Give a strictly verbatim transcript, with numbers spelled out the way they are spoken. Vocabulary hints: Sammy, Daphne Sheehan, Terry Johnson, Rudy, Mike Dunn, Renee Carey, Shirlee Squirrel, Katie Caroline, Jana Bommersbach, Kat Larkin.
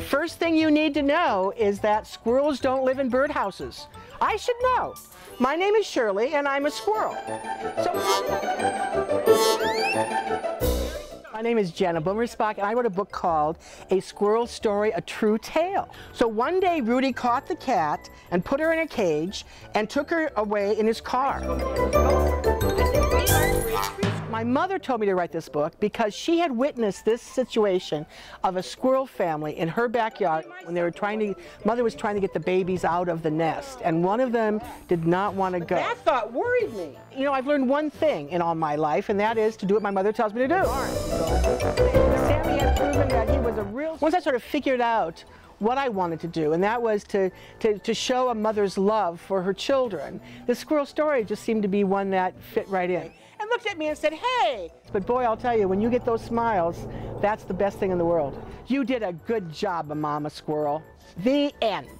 The first thing you need to know is that squirrels don't live in birdhouses. I should know. My name is Shirlee and I'm a squirrel. So... My name is Jana Bommersbach and I wrote a book called A Squirrel Story, A True Tale. So one day Rudy caught the cat and put her in a cage and took her away in his car. My mother told me to write this book because she had witnessed this situation of a squirrel family in her backyard when they were trying to, mother was trying to get the babies out of the nest, and one of them did not want to go. That thought worried me. You know, I've learned one thing in all my life, and that is to do what my mother tells me to do. Sammy had proven that he was a real... Once I sort of figured out what I wanted to do, and that was to, to, to show a mother's love for her children, the squirrel story just seemed to be one that fit right in. And looked at me and said, hey! But boy, I'll tell you, when you get those smiles, that's the best thing in the world. You did a good job, Mama Squirrel. The end.